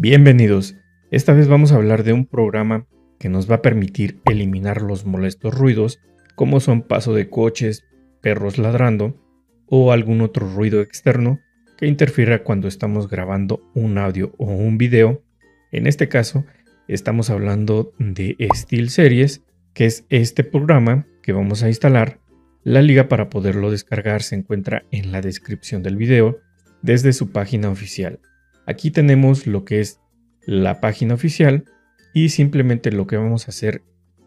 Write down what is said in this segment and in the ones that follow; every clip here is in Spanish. Bienvenidos, esta vez vamos a hablar de un programa que nos va a permitir eliminar los molestos ruidos como son paso de coches, perros ladrando o algún otro ruido externo que interfiera cuando estamos grabando un audio o un video. En este caso estamos hablando de SteelSeries, que es este programa que vamos a instalar. La liga para poderlo descargar se encuentra en la descripción del video desde su página oficial. Aquí tenemos lo que es la página oficial y simplemente lo que vamos a hacer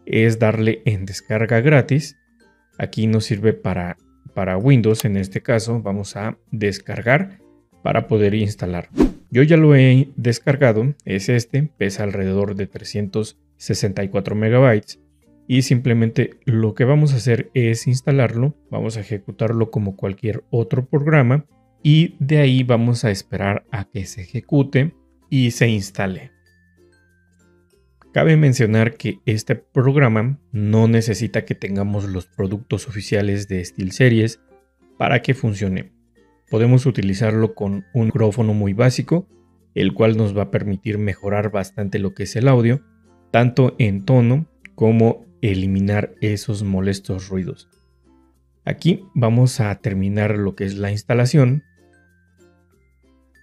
es darle en descarga gratis. Aquí nos sirve para Windows, en este caso vamos a descargar para poder instalar. Yo ya lo he descargado, es este, pesa alrededor de 364 megabytes y simplemente lo que vamos a hacer es instalarlo, vamos a ejecutarlo como cualquier otro programa y de ahí vamos a esperar a que se ejecute y se instale. Cabe mencionar que este programa no necesita que tengamos los productos oficiales de SteelSeries para que funcione. Podemos utilizarlo con un micrófono muy básico, el cual nos va a permitir mejorar bastante lo que es el audio, tanto en tono como eliminar esos molestos ruidos. Aquí vamos a terminar lo que es la instalación.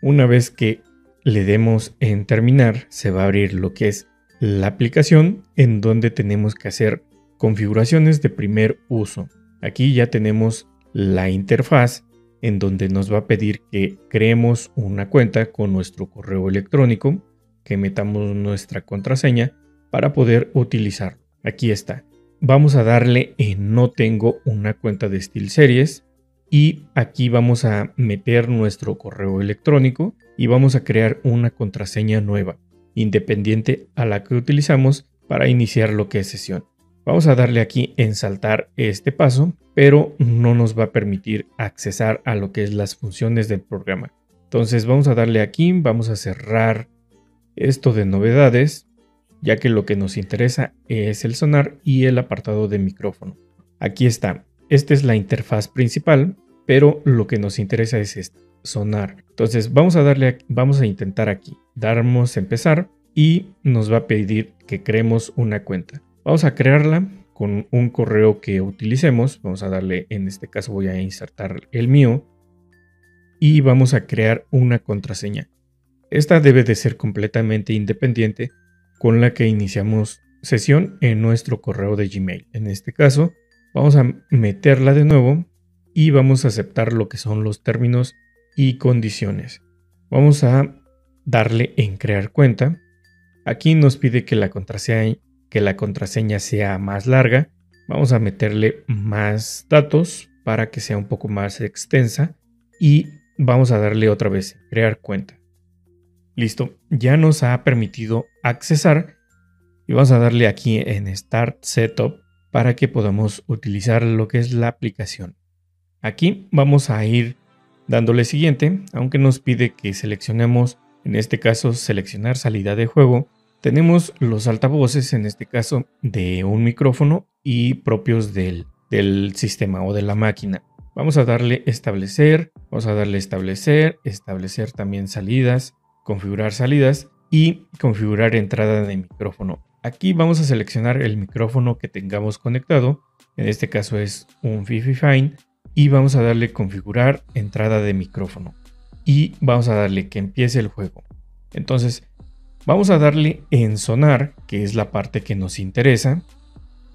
Una vez que le demos en terminar, se va a abrir lo que es la aplicación, en donde tenemos que hacer configuraciones de primer uso. Aquí ya tenemos la interfaz en donde nos va a pedir que creemos una cuenta con nuestro correo electrónico, que metamos nuestra contraseña para poder utilizarlo. Aquí está. Vamos a darle en no tengo una cuenta de SteelSeries y aquí vamos a meter nuestro correo electrónico y vamos a crear una contraseña nueva, independiente a la que utilizamos para iniciar lo que es sesión. Vamos a darle aquí en saltar este paso, pero no nos va a permitir accesar a lo que es las funciones del programa. Entonces vamos a darle aquí, vamos a cerrar esto de novedades, ya que lo que nos interesa es el sonar y el apartado de micrófono. Aquí está, esta es la interfaz principal, pero lo que nos interesa es esta, sonar. Entonces vamos a intentar aquí, damos empezar y nos va a pedir que creemos una cuenta. Vamos a crearla con un correo que utilicemos, vamos a darle, en este caso voy a insertar el mío y vamos a crear una contraseña. Esta debe de ser completamente independiente con la que iniciamos sesión en nuestro correo de Gmail. En este caso vamos a meterla de nuevo y vamos a aceptar lo que son los términos y condiciones. Vamos a darle en crear cuenta. Aquí nos pide que la contraseña sea más larga. Vamos a meterle más datos para que sea un poco más extensa y vamos a darle otra vez crear cuenta. Listo, ya nos ha permitido accesar y vamos a darle aquí en Start Setup para que podamos utilizar lo que es la aplicación. Aquí vamos a ir dándole siguiente, aunque nos pide que seleccionemos, en este caso seleccionar salida de juego. Tenemos los altavoces, en este caso de un micrófono y propios del sistema o de la máquina. Vamos a darle establecer, establecer también salidas, configurar salidas y configurar entrada de micrófono. Aquí vamos a seleccionar el micrófono que tengamos conectado, en este caso es un Fifine. Y vamos a darle configurar entrada de micrófono y vamos a darle que empiece el juego. Entonces vamos a darle en sonar, que es la parte que nos interesa.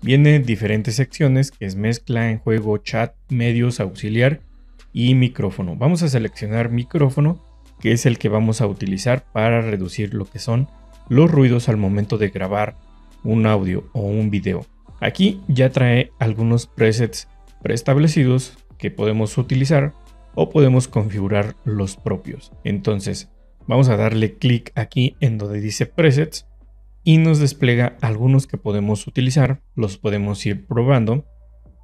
Viene diferentes secciones, que es mezcla, en juego, chat, medios, auxiliar y micrófono. Vamos a seleccionar micrófono, que es el que vamos a utilizar para reducir lo que son los ruidos al momento de grabar un audio o un video. Aquí ya trae algunos presets preestablecidos que podemos utilizar o podemos configurar los propios. Entonces vamos a darle clic aquí en donde dice presets y nos despliega algunos que podemos utilizar, los podemos ir probando,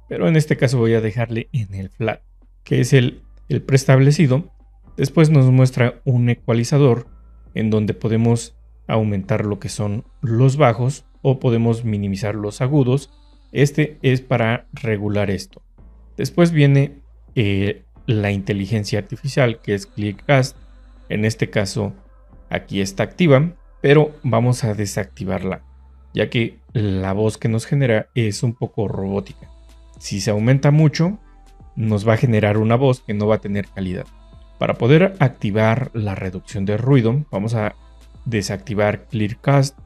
pero en este caso voy a dejarle en el flat, que es el preestablecido. Después nos muestra un ecualizador en donde podemos aumentar lo que son los bajos o podemos minimizar los agudos. Este es para regular esto. Después viene la inteligencia artificial, que es ClearCast. En este caso Aquí está activa, pero vamos a desactivarla, ya que la voz que nos genera es un poco robótica. Si se aumenta mucho, nos va a generar una voz que no va a tener calidad. Para poder activar la reducción de ruido, vamos a desactivar ClearCast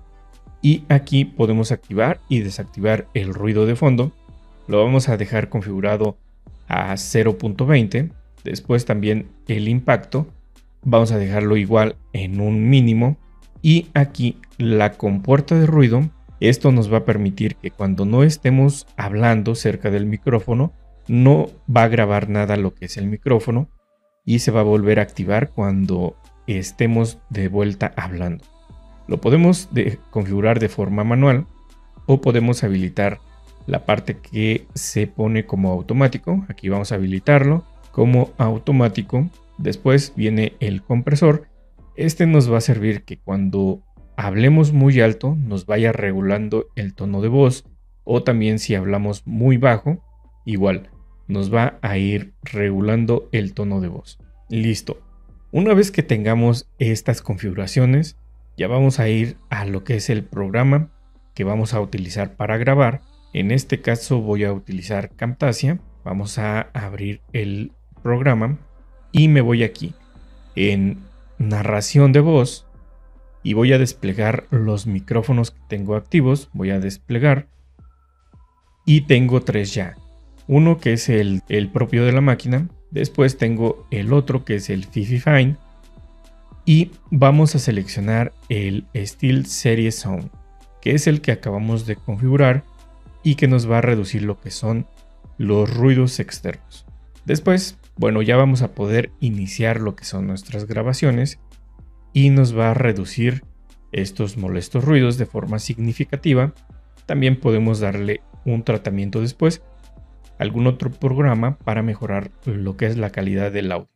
y aquí podemos activar y desactivar el ruido de fondo. Lo vamos a dejar configurado a 0.20. Después también el impacto, vamos a dejarlo igual en un mínimo. Y aquí la compuerta de ruido, esto nos va a permitir que cuando no estemos hablando cerca del micrófono, no va a grabar nada lo que es el micrófono y se va a volver a activar cuando estemos de vuelta hablando. Lo podemos configurar de forma manual o podemos habilitar la parte que se pone como automático. Aquí vamos a habilitarlo como automático. Después viene el compresor. Este nos va a servir que cuando hablemos muy alto nos vaya regulando el tono de voz, o también si hablamos muy bajo, igual nos va a ir regulando el tono de voz. Listo. Una vez que tengamos estas configuraciones, ya vamos a ir a lo que es el programa que vamos a utilizar para grabar. En este caso voy a utilizar Camtasia. Vamos a abrir el programa y me voy aquí en narración de voz y voy a desplegar los micrófonos que tengo activos. Voy a desplegar y tengo tres ya. Uno que es el propio de la máquina. Después tengo el otro que es el Fifine. Y vamos a seleccionar el SteelSeries Sound, que es el que acabamos de configurar y que nos va a reducir lo que son los ruidos externos. Después, bueno, ya vamos a poder iniciar lo que son nuestras grabaciones y nos va a reducir estos molestos ruidos de forma significativa. También podemos darle un tratamiento después, algún otro programa para mejorar lo que es la calidad del audio.